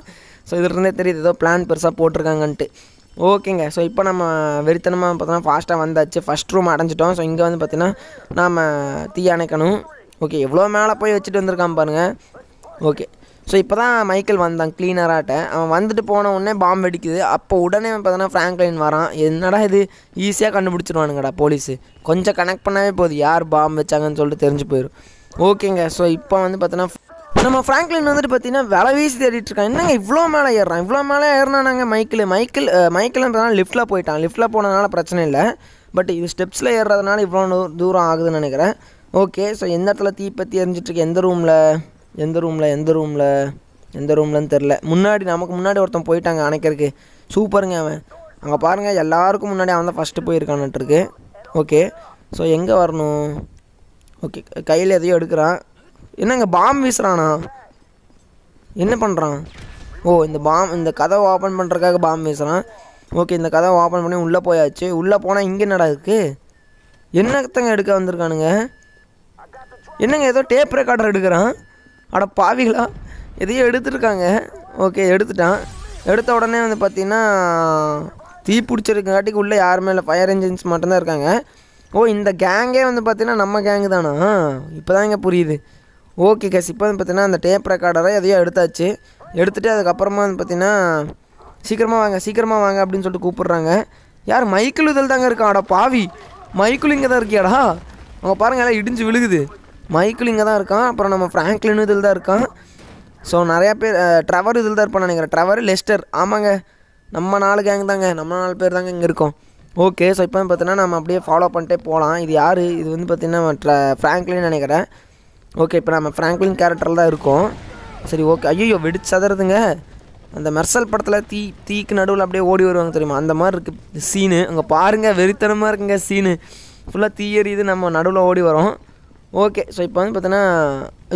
ஸோ இதுலேருந்தே தெரியுது ஏதோ பிளான் பெருசாக போட்டிருக்காங்கன்ட்டு. ஓகேங்க, ஸோ இப்போ நம்ம வெறித்தனமாக பார்த்தோன்னா ஃபாஸ்ட்டாக வந்தாச்சு. First room அடைஞ்சிட்டோம். ஸோ இங்கே வந்து பார்த்திங்கன்னா நாம் தீ அணைக்கணும். ஓகே, எவ்வளோ மேலே போய் வச்சுட்டு வந்திருக்கான் பாருங்கள். ஓகே, ஸோ இப்போ தான் மைக்கேல் வந்தான் க்ளீனராகிட்ட. அவன் வந்துட்டு போன உடனே பாம்பு வெடிக்குது. அப்போ உடனே பார்த்தோன்னா ஃப்ராங்க்லின் வரான். என்னடா இது, ஈஸியாக கண்டுபிடிச்சிடுவானுங்கடா போலீஸு, கொஞ்சம் கனெக்ட் பண்ணவே போகுது யார் பாம்பு வச்சாங்கன்னு சொல்லிட்டு தெரிஞ்சு போயிடும். ஓகேங்க, ஸோ இப்போ வந்து பார்த்தோன்னா நம்ம ஃப்ராங்க்லின் வந்துட்டு பார்த்தீங்கன்னா வில வீசி தேடிட்டு இருக்கான். என்னங்க இவ்வளோ மேலே ஏறுறான், இவ்வளோ மேலே ஏறினா நாங்கள் மைக்கேல் மைக்கேல் மைக்கேல்னு பார்த்தோன்னா லிஃப்ட்டில் போயிட்டான். லிஃப்ட்டில் போனதுனால பிரச்சனை இல்லை, பட் இது ஸ்டெப்ஸில் ஏறுறதுனால இவ்வளோ தூரம் ஆகுதுன்னு நினைக்கிறேன். ஓகே, ஸோ எந்த இடத்துல தீப்பற்றி எரிஞ்சிட்ருக்கு, எந்த ரூமில் எந்த ரூமில் எந்த ரூமில் எந்த ரூம்லன்னு தெரில. முன்னாடி நமக்கு முன்னாடி ஒருத்தன் போயிட்டாங்க அணைக்கிறதுக்கு. சூப்பருங்க, அவன் அங்கே பாருங்கள் எல்லாேருக்கும் முன்னாடி அவன் தான் ஃபஸ்ட்டு போயிருக்கான்னுட்டுருக்கு. ஓகே, ஸோ எங்கே வரணும். ஓகே, கையில் எதையோ எடுக்கிறான். என்னங்க பாம்பு வீசுகிறானா, என்ன பண்ணுறான்? ஓ, இந்த பாம் இந்த கதவை ஓப்பன் பண்ணுறதுக்காக பாம்பு வீசுகிறான். ஓகே, இந்த கதவை ஓப்பன் பண்ணி உள்ளே போயாச்சு. உள்ளே போனால் இங்கே என்னடா இருக்குது, என்னத்தங்க எடுக்க வந்திருக்கானுங்க? என்னங்க ஏதோ டேப் ரெக்கார்டர் எடுக்கிறான். அட பாவிகளா, எதையோ எடுத்துருக்காங்க. ஓகே, எடுத்துட்டான். எடுத்த உடனே வந்து பார்த்திங்கன்னா தீ பிடிச்சிருக்காட்டிக்கு உள்ளே யாருமே இல்லை, ஃபயர் இன்ஜின்ஸ் மட்டும்தான் இருக்காங்க. ஓ, இந்த கேங்கே வந்து பார்த்திங்கன்னா நம்ம கேங்கு தானா, இப்போ தான் இங்கே புரியுது. ஓகே கேஸ், இப்போ வந்து பார்த்திங்கன்னா அந்த டேப் ரெக்கார்டரை எதையோ எடுத்தாச்சு. எடுத்துகிட்டு அதுக்கப்புறமா வந்து பார்த்திங்கன்னா சீக்கிரமாக வாங்க சீக்கிரமாக வாங்க அப்படின்னு சொல்லிட்டு கூப்பிட்றாங்க. யார், மைக்கேல் இதில் தாங்க இருக்கான். அட பாவி, மைக்கேல் இங்கே தான் இருக்கியாடா. அவங்க பாருங்கள் எல்லாம் இடிஞ்சு விழுகுது. மைக்கேல் இங்கே தான் இருக்கான். அப்புறம் நம்ம ஃப்ராங்க்லின் இதில் தான் இருக்கான். ஸோ நிறையா பேர் ட்ரெவர் இதில் தான் இருப்பான்னு நினைக்கிறேன். ட்ரெவர், லெஸ்டர், ஆமாங்க நம்ம நாலு கேங் தாங்க, நம்ம நாலு பேர் தாங்க இங்கே இருக்கோம். ஓகே, ஸோ இப்போ வந்து பார்த்தீங்கன்னா நம்ம அப்படியே ஃபாலோ பண்ணிட்டே போகலாம். இது யார், இது வந்து பார்த்திங்கன்னா ட்ர ஃப்ராங்க்லின் நினைக்கிறேன். ஓகே, இப்போ நம்ம ஃப்ராங்க்லின் கேரக்டரில் தான் இருக்கோம். சரி ஓகே, ஐயோ வெடிச்சு சதுறதுங்க. அந்த மெர்சல் படத்தில் தீ தீக்கு நடுவில் அப்படியே ஓடி வருவாங்க தெரியுமா, அந்த மாதிரி இருக்குது சீனு. அங்கே பாருங்கள் வெறித்தனமாக இருக்குங்க சீனு, ஃபுல்லாக தீ எறியுது, நம்ம நடுவில் ஓடி வரோம். ஓகே, ஸோ இப்போ வந்து பார்த்தீங்கன்னா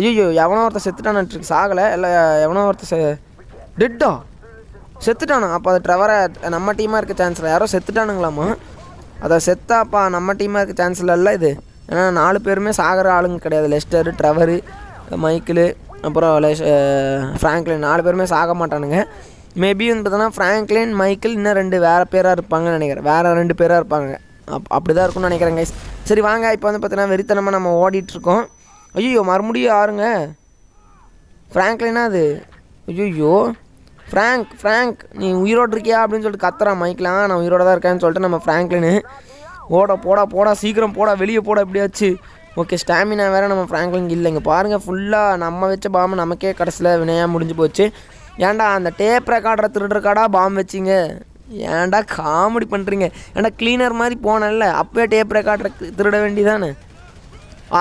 ஐயோ எவனோ ஒருத்தர் செத்துட்டான்னுட்டு சாகலை இல்லை, எவனோ ஒருத்தர் செ டெட்டா செத்துட்டானா. அப்போ அது ட்ரெவரை நம்ம டீமாக இருக்க சான்ஸ் இல்லை, யாரோ செத்துட்டானுங்களாமா. அதை செத்தாப்பா நம்ம டீமாக இருக்க சான்ஸ் இல்லை இது, ஏன்னா நாலு பேருமே சாகிற ஆளுங்க கிடையாது. லெஸ்டர், ட்ரெவரு, மைக்கேல், அப்புறம் லெஸ் ஃப்ராங்க்லின் நாலு பேருமே சாக மாட்டானுங்க. மேபி வந்து பார்த்தோன்னா ஃப்ராங்க்லின், மைக்கேல் இன்னும் ரெண்டு வேறு பேராக இருப்பாங்கன்னு நினைக்கிறேன். வேறு ரெண்டு பேராக இருப்பாங்க, அப் அப்படி தான் இருக்கும்னு நினைக்கிறேன் கைஸ். சரி வாங்க, இப்போ வந்து பார்த்தீங்கன்னா வெறித்தனமாக நம்ம ஓடிட்டுருக்கோம். ஐயோ மறுபடியும் யாருங்க ஃப்ராங்க்லினா அது. ஐயோ ஃப்ராங்க் ஃப்ராங்க் நீ உயிரோடு இருக்கியா அப்படின்னு சொல்லிட்டு கத்துறான் மைக்கேல். நான் உயிரோட தான் இருக்கேன்னு சொல்லிட்டு நம்ம ஃப்ராங்க்லின்னு ஓட போடா போடா சீக்கிரம் போடா வெளியே போட எப்படியாச்சு. ஓகே, ஸ்டாமினா வேறு நம்ம ஃப்ராங்க்லின் இல்லைங்க. பாருங்கள் ஃபுல்லாக நம்ம வச்ச பாம்பு நமக்கே கடைசியில் வினையாக முடிஞ்சு போச்சு. ஏன்டா அந்த டேப் ரெக்கார்டரை திருடுறக்காடா பாம்பு வச்சிங்க, ஏன்டா காமெடி பண்ணுறீங்க. ஏன்டா க்ளீனர் மாதிரி போனல அப்போயே டேப் ரெக்கார்டருக்கு திருட வேண்டிதானே.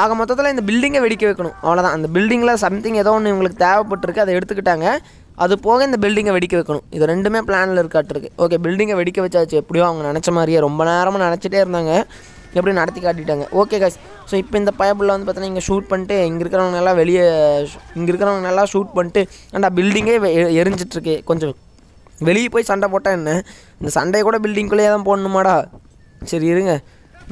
ஆக மொத்தத்தில் இந்த பில்டிங்கை வெடிக்க வைக்கணும், அவ்வளோதான். அந்த பில்டிங்கில் சம்திங் ஏதோ ஒன்று இவங்களுக்கு தேவைப்பட்டிருக்கு, அதை எடுத்துக்கிட்டாங்க. அது போக இந்த பில்டிங்கை வெடிக்க வைக்கணும், இது ரெண்டுமே பிளானில் இருக்காட்டிருக்கு. ஓகே, பில்டிங்கை வெடிக்க வச்சாச்சு எப்படியோ அவங்க நினச்ச மாதிரியே. ரொம்ப நேரமாக நினச்சிட்டே இருந்தாங்க, எப்படி நடத்தி காட்டிட்டாங்க. ஓகே கைஸ், ஸோ இப்போ இந்த பயபுள்ள வந்து பார்த்தீங்கன்னா இங்கே ஷூட் பண்ணிட்டு இங்கே இருக்கிறவங்க நல்லா வெளியே இங்கே இருக்கிறவங்க நல்லா ஷூட் பண்ணிட்டு ஏன்டா பில்டிங்கே எரிஞ்சிட்ருக்கு, கொஞ்சம் வெளியே போய் சண்டை போட்டால் என்ன, இந்த சண்டையை கூட பில்டிங்குள்ளேயே தான் போடணுமாடா. சரி இருங்க,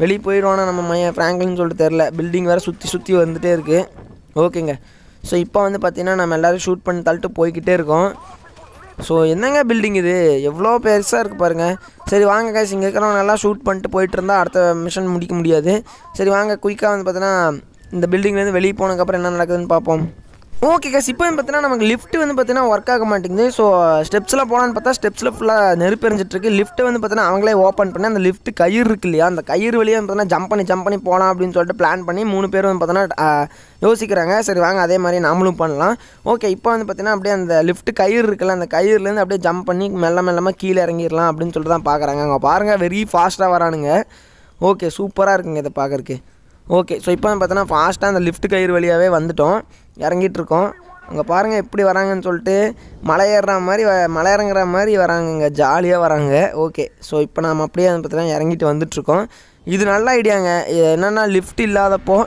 வெளியே போயிடுவானா நம்ம மைய ஃப்ராங்க்லின்னு சொல்லிட்டு தெரில. பில்டிங் வேறு சுற்றி சுற்றி வந்துகிட்டே இருக்குது. ஓகேங்க, ஸோ இப்போ வந்து பார்த்திங்கன்னா நம்ம எல்லோரும் ஷூட் பண்ணி தள்ளிட்டு போய்கிட்டே இருக்கோம். ஸோ என்னங்க பில்டிங் இது, எவ்வளோ பெருசாக இருக்குது பாருங்கள். சரி வாங்க கைஸ், இங்கே இருக்கிறவங்க நல்லா ஷூட் பண்ணிட்டு போயிட்டு இருந்தால் அடுத்த மிஷன் முடிக்க முடியாது. சரி வாங்க குயிக்காக வந்து பார்த்தீங்கன்னா இந்த பில்டிங்லேருந்து வெளியே போனதுக்கப்புறம் என்ன நடக்குதுன்னு பார்ப்போம். Okay guys, இப்போ பார்த்தீங்கன்னா நமக்கு லிஃப்ட் வந்து பார்த்தீங்கன்னா வர்க் ஆக மாட்டேங்குது. ஸோ ஸ்டெப்ஸ்ல போனான்னு பார்த்தா ஸ்டெப்ஸ்ல ஃபுல்லாக நெருப்பெரிஞ்சிட்டு இருக்கு. லிஃப்ட் வந்து பார்த்தீங்கன்னா அவங்களே ஓப்பன் பண்ணி அந்த லிஃப்ட் கயிறு இருக்கு இல்லையா, அந்த கயிறு வழியாக பார்த்தீங்கன்னா ஜம்ப் பண்ணி ஜம்ப் பண்ணி போகலாம் அப்படின்னு சொல்லிட்டு பிளான் பண்ணி மூணு பேர் வந்து பார்த்தீங்கன்னா யோசிக்கிறாங்க. சரி வாங்க அதே மாதிரி நாமளும் பண்ணலாம். ஓகே இப்போ வந்து பார்த்தீங்கன்னா அப்படியே அந்த லிஃப்ட் கயிறு இருக்குல்ல, அந்த கயிறுலேருந்து அப்படியே ஜம்ப் பண்ணி மெல்ல மெல்லமாக கீழே இறங்கிடலாம் அப்படின்னு சொல்லிட்டு தான் பார்க்குறாங்க. அங்கே பாருங்கள் வெரி ஃபாஸ்ட்டாக வரானுங்க. ஓகே சூப்பராக இருக்குங்க இதை பார்க்குறக்கு. ஓகே ஸோ இப்போ வந்து பார்த்தோன்னா ஃபாஸ்ட்டாக அந்த லிஃப்ட் கயிறு வழியாகவே வந்துவிட்டோம், இறங்கிட்டுருக்கோம். அங்கே பாருங்கள் எப்படி வராங்கன்னு சொல்லிட்டு மலை ஏறுற மாதிரி மலை இறங்குற மாதிரி வராங்கங்க, ஜாலியாக வராங்க. ஓகே ஸோ இப்போ நம்ம அப்படியே வந்து பார்த்தோன்னா இறங்கிட்டு வந்துட்டுருக்கோம். இது நல்ல ஐடியாங்க. என்னென்னா லிஃப்ட் இல்லாதப்போ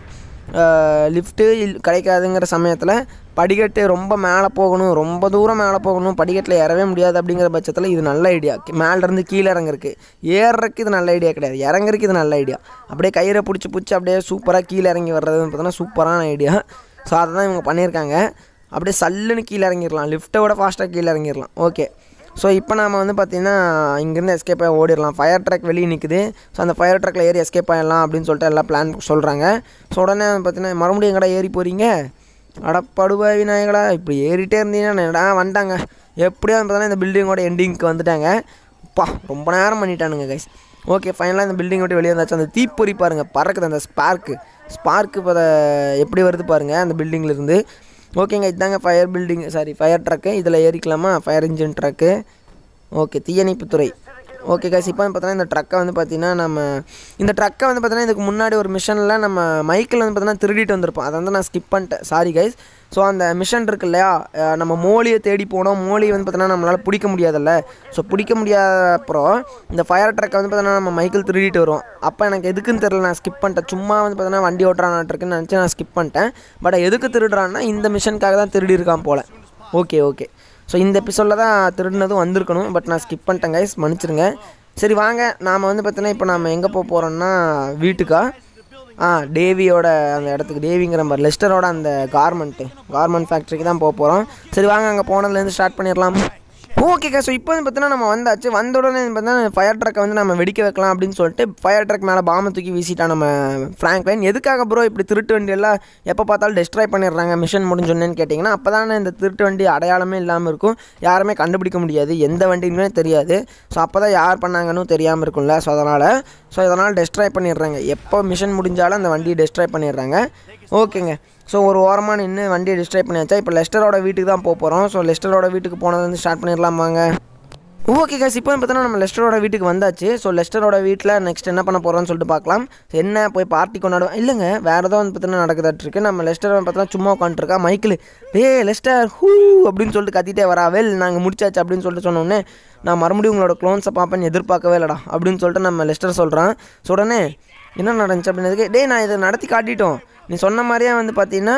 லிஃப்ட்டு கிடைக்காதுங்கிற சமயத்தில் படிக்கட்டு ரொம்ப மேலே போகணும், ரொம்ப தூரம் மேலே போகணும், படிக்கட்டில் ஏறவே முடியாது அப்படிங்கிற பட்சத்தில் இது நல்ல ஐடியா. மேலேருந்து கீழே இறங்குறக்கு ஏறுறக்கு இது நல்ல ஐடியா கிடையாது, இறங்குறக்கு இது நல்ல ஐடியா. அப்படியே கயிறை பிடிச்சி பிடிச்சி அப்படியே சூப்பராக கீழே இறங்கி வர்றதுன்னு பார்த்தோன்னா சூப்பரான ஐடியா. ஸோ அதை தான் இவங்க பண்ணியிருக்காங்க. அப்படியே சல்லுன்னு கீழே இறங்கிடலாம், லிஃப்ட்டை விட ஃபாஸ்ட்டாக கீழே இறங்கிடலாம். ஓகே ஸோ இப்போ நாம் வந்து பார்த்திங்கன்னா இங்கேருந்து எஸ்கேப் ஆகி ஓடிடலாம். ஃபயர் ட்ரக் வெளியே நிற்குது. ஸோ அந்த ஃபயர் ட்ரக்கில் ஏறி எஸ்கேப் ஆகிடலாம் அப்படின்னு சொல்லிட்டு எல்லாம் பிளான் சொல்கிறாங்க. ஸோ உடனே பார்த்தீங்கன்னா மறுபடியும் எங்கடா ஏறி போகிறீங்க அடப்படுவா விநாயகடா, இப்படி ஏறிட்டே இருந்தீங்கன்னா என்னடா வந்துட்டாங்க. எப்படியா பார்த்தோன்னா இந்த பில்டிங்கோட எண்டிங்க்கு வந்துட்டாங்க. அப்பா ரொம்ப நேரம் பண்ணிட்டானுங்க கைஸ். ஓகே ஃபைனலாக இந்த பில்டிங் விட்டு வெளியே வந்தாச்சு. அந்த தீப்பொறி பாருங்கள் பறக்குது, அந்த ஸ்பார்க்கு ஸ்பார்க்கு இப்போ எப்படி வருது பாருங்கள் அந்த பில்டிங்கிலேருந்து. ஓகேங்க இதுதாங்க fire building sorry fire truck. இதில் ஏறிக்கலாமா? Fire engine truck. ஓகே தீயணைப்புத்துறை. ஓகே கைஸ் இப்போ வந்து பார்த்தோன்னா இந்த ட்ரக்கை வந்து பார்த்திங்கன்னா நம்ம இந்த ட்ரக்கை வந்து பார்த்தோன்னா இதுக்கு முன்னாடி ஒரு மிஷனில் நம்ம மைக்கில் வந்து பார்த்தோன்னா திருடிட்டு வந்திருப்போம். அதை வந்து நான் ஸ்கிப் பண்ணிட்டேன், சாரி கைஸ். ஸோ அந்த மிஷன் இருக்கு இல்லையா, நம்ம மோலியை தேடி போனோம். மோலி வந்து பார்த்தோன்னா நம்மளால் பிடிக்க முடியாதில்ல. ஸோ பிடிக்க முடியாத அப்புறம் இந்த ஃபயர் ட்ரக்கை வந்து பார்த்தோன்னா நம்ம மைக்கில் திருடிட்டு வருவோம். அப்போ எனக்கு எதுக்குன்னு தெரியல, நான் ஸ்கிப் பண்ணிட்டேன். சும்மா வந்து பார்த்தோன்னா வண்டி ஓட்டுறான்ட்ருக்குன்னு நினச்சி நான் ஸ்கிப் பண்ணிட்டேன். பட் எதுக்கு திருடுறான்னா இந்த மிஷனுக்காக தான் திருடி இருக்கான் போல். ஓகே ஓகே ஸோ இந்த எபிசோடில் தான் திருடினதும் வந்திருக்கணும், பட் நான் ஸ்கிப் பண்ணிட்டேன் கைஸ், மன்னிச்சிருங்க. சரி வாங்க நாம் வந்து பார்த்தோன்னா இப்போ நாம் எங்கே போக போகிறோன்னா வீட்டுக்கா ஆ டேவியோட அந்த இடத்துக்கு, டேவிங்கிற மாதிரி லெஸ்டரோட அந்த கார்மெண்ட்டு கார்மெண்ட் ஃபேக்ட்ரிக்கு தான் போக போகிறோம். சரி வாங்க அங்கே போனதுலேருந்து ஸ்டார்ட் பண்ணிடலாம். ஓகேக்கா ஸோ இப்போ வந்து பார்த்தோன்னா நம்ம வந்தாச்சு. வந்த உடனே பார்த்தீங்கன்னா ஃபயர் ட்ரக்கை வந்து நம்ம வெடிக்க வைக்கலாம் அப்படின்னு சொல்லிட்டு ஃபயர் ட்ரக் மேலே பாம்பை தூக்கி வீசிட்டான் நம்ம ஃப்ராங்க்லைன். எதுக்காக ப்ரோ இப்படி திருட்டு வண்டியெல்லாம் எப்போ பார்த்தாலும் டெஸ்ட்ராய் பண்ணிடுறாங்க மிஷன் முடிஞ்சோன்னேன்னு கேட்டிங்கன்னா, அப்போ தானே இந்த திருட்டு வண்டி அடையாளமே இல்லாமல் இருக்கும், யாருமே கண்டுபிடிக்க முடியாது, எந்த வண்டியுமே தெரியாது. ஸோ அப்போ தான் யார் பண்ணாங்கன்னு தெரியாமல் இருக்கும்ல. ஸோ அதனால் ஸோ இதனால் டெஸ்ட்ராய் பண்ணிடுறாங்க. எப்போ மிஷன் முடிஞ்சாலும் அந்த வண்டியை டெஸ்ட்ராய் பண்ணிடுறாங்க. ஓகேங்க ஸோ ஒரு ஓரமாக நின்று வண்டியை டிஸ்ட்ரைப் பண்ணியாச்சா. இப்போ லெஸ்டரோட வீட்டுக்கு தான் போக போகிறோம். ஸோ லெஸ்டரோட வீட்டுக்கு போனது வந்து ஸ்டார்ட் பண்ணிடலாமாங்க. ஓகே கைஸ் இப்போ பார்த்தோன்னா நம்ம லெஸ்டரோட வீட்டுக்கு வந்தாச்சு. ஸோ லெஸ்டரோட வீட்டில் நெக்ஸ்ட் என்ன பண்ண போகிறோம்னு சொல்லிட்டு பார்க்கலாம். என்ன போய் பார்ட்டி கொண்டாடுவோம் இல்லைங்க, வேறு ஏதோ வந்து பார்த்தீங்கன்னா நடக்குதாட்டு இருக்குது. நம்ம லெஸ்டர் பார்த்தோன்னா சும்மா உட்காந்துருக்கா, மைக்கில் டே லெஸ்டர் ஹூ அப்படின்னு சொல்லிட்டு கத்திட்டே வரா. வெல் நாங்கள் முடிச்சாச்சு அப்படின்னு சொல்லிட்டு சொன்னோடனே நான் மறுபடியும் உங்களோட க்ளோன்ஸை பார்ப்பேன்னு எதிர்பார்க்கவே இல்லைடா அப்படின்னு சொல்லிட்டு நம்ம லெஸ்டர் சொல்கிறான். ஸோ உடனே என்ன நடந்துச்சு அப்படின்னதுக்கு டே நான் இதை நடத்தி காட்டிட்டோம், நீ சொன்ன மாதிரியே வந்து பார்த்தீங்கன்னா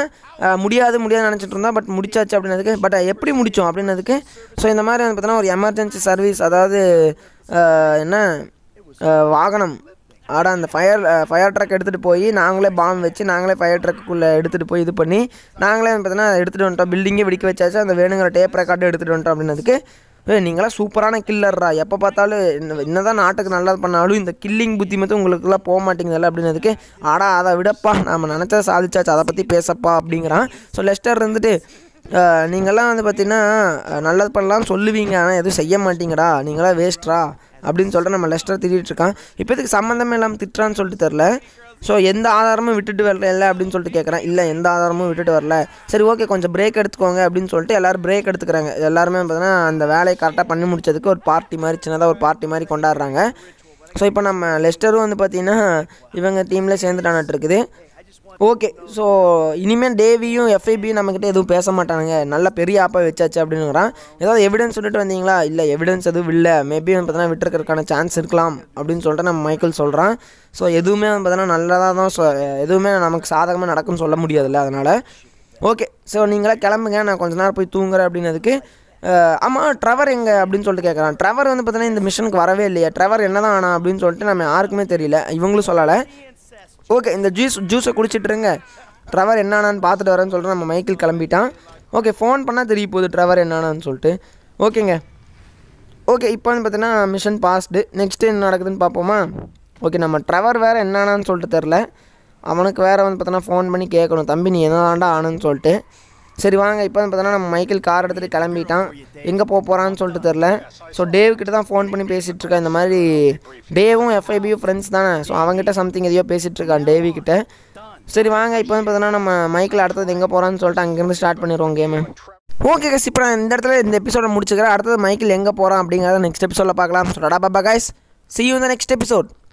முடியாது முடியாது நினச்சிட்டு இருந்தா பட் முடிச்சாச்சு அப்படின்னதுக்கு, பட் எப்படி முடித்தோம் அப்படின்னதுக்கு. ஸோ இந்த மாதிரி வந்து பார்த்தீங்கன்னா ஒரு எமர்ஜென்சி சர்வீஸ், அதாவது என்ன வாகனம் ஆட அந்த ஃபயர் ஃபயர் ட்ரக் எடுத்துகிட்டு போய் நாங்களே பாம்பு வச்சு நாங்களே ஃபயர் ட்ரக்குள்ளே எடுத்துகிட்டு போய் இது பண்ணி நாங்களே வந்து பார்த்தீங்கன்னா எடுத்துகிட்டு வந்துட்டோம், பில்டிங்கே வெடிக்க வச்சாச்சு, அந்த வேணுங்கிற டேப் ரெக்கார்டு எடுத்துகிட்டு வந்துட்டோம் அப்படின்னதுக்கு. ஏ நீங்களாம் சூப்பரான கில்லர்ரா, எப்போ பார்த்தாலும் என்ன என்ன தான் நாட்டுக்கு நல்லது பண்ணாலும் இந்த கில்லிங் புத்தி மட்டும் உங்களுக்குலாம் போக மாட்டேங்குதுல்ல அப்படின்னதுக்கு. ஆடா அதை விடப்பா நம்ம நினச்சா சாதிச்சாச்சு, அதை பற்றி பேசப்பா அப்படிங்கிறான். ஸோ லெஸ்டர் இருந்துட்டு நீங்கள்லாம் வந்து பார்த்திங்கன்னா நல்லது பண்ணலாம்னு சொல்லுவீங்க, ஆனால் எதுவும் செய்ய மாட்டீங்கடா, நீங்களாம் வேஸ்ட்ரா அப்படின்னு சொல்லிட்டு நம்ம லெஸ்டர் திட்டிகிட்ருக்கான். இப்போ இதுக்கு சம்மந்தமே இல்லாமல் திட்டுறான்னு சொல்லிட்டு தெரில. ஸோ எந்த ஆதாரமும் விட்டுட்டு வரல இல்லை அப்படின்னு சொல்லிட்டு கேட்குறேன். இல்லை எந்த ஆதாரமும் விட்டுட்டு வரல. சரி ஓகே கொஞ்சம் பிரேக் எடுத்துக்கோங்க அப்படின்னு சொல்லிட்டு எல்லோரும் பிரேக் எடுத்துக்கிறாங்க. எல்லாருமே பார்த்தீங்கன்னா அந்த வேலையை கரெக்டாக பண்ணி முடிச்சதுக்கு ஒரு பார்ட்டி மாதிரி சின்னதாக ஒரு பார்ட்டி மாதிரி கொண்டாடுறாங்க. ஸோ இப்போ நம்ம லெஸ்டரும் வந்து பார்த்திங்கன்னா இவங்க டீமில் சேர்ந்துட்டான்ட்டு இருக்குது. ஓகே ஸோ இனிமேல் டேவியும் எஃப்ஐபியும் நம்மக்கிட்ட எதுவும் பேச மாட்டானுங்க, நல்லா பெரிய ஆப்பா வச்சாச்சு அப்படின்னுங்கிறான். ஏதாவது எவிடன்ஸ் சொல்லிட்டு வந்தீங்களா? இல்லை எவிடன்ஸ் எதுவும் இல்லை, மேபி வந்து பார்த்தீங்கன்னா விட்டுருக்கிறதுக்கான சான்ஸ் இருக்கலாம் அப்படின்னு சொல்லிட்டு நம்ம மைக்கேல் சொல்கிறான். ஸோ எதுவுமே வந்து பார்த்தீங்கன்னா நல்லதாக தான் சொ எதுவுமே நமக்கு சாதகமாக நடக்கும்னு சொல்ல முடியாதுல்ல, அதனால் ஓகே ஸோ நீங்களே கிளம்புங்க, நான் கொஞ்ச நேரம் போய் தூங்குறேன் அப்படின்னதுக்கு. ஆமாம் ட்ரெவர் எங்கே அப்படின்னு சொல்லிட்டு கேட்குறான். ட்ரெவர் வந்து பார்த்தீங்கன்னா இந்த மிஷனுக்கு வரவே இல்லையா, ட்ரெவர் என்ன தான் ஆனா அப்படின்னு சொல்லிட்டு நம்ம யாருக்குமே தெரியல, இவங்களும் சொல்லலை. ஓகே இந்த ஜூஸ் ஜூஸை குடிச்சிட்டுருங்க, ட்ரெவர் என்னான்னு பார்த்துட்டு வரேன்னு சொல்லிட்டு நம்ம மைக்கில் கிளம்பிட்டான். ஓகே ஃபோன் பண்ணால் தெரிய போகுது ட்ரெவர் என்னான்னு சொல்லிட்டு. ஓகேங்க ஓகே இப்போ வந்து பார்த்தீங்கன்னா மிஷன் பாஸ்டு. நெக்ஸ்ட்டு என்ன நடக்குதுன்னு பார்ப்போமா. ஓகே நம்ம ட்ரெவர் வேறு என்னான்னு சொல்லிட்டு தெரில, அவனுக்கு வேறு வந்து பார்த்தோன்னா ஃபோன் பண்ணி கேட்கணும், தம்பி நீ என்னதான்டா ஆனான்னு சொல்லிட்டு. சரி வாங்க இப்போ பார்த்தோன்னா நம்ம மைக்கேல் கார் எடுத்துகிட்டு கிளம்பிட்டான். எங்கே போக போகிறான்னு சொல்லிட்டு தெரில. ஸோ டேவ்கிட்ட தான் ஃபோன் பண்ணி பேசிகிட்ருக்கான். இந்த மாதிரி டேவும் எஃப்ஐபியும் ஃப்ரெண்ட்ஸ் தானே. ஸோ அவங்ககிட்ட சம்திங் எதையோ பேசிகிட்ருக்கான் டேவிக்கிட்ட. சரி வாங்க இப்போ வந்து பார்த்தோன்னா நம்ம மைக்கேல் அடுத்தது எங்கே போகிறான்னு சொல்லிட்டு அங்கேருந்து ஸ்டார்ட் பண்ணிடுவோம் கேமு. ஓகே கைஸ், இப்போ நான் இந்த இடத்துல இந்த எபிசோட முடிச்சுக்கிறேன். அடுத்தது மைக்கேல் எங்கே போகிறான் அப்படிங்கிறத நெக்ஸ்ட் எபிசோடில் பார்க்கலாம். So tata bye guys, see you in the next episode.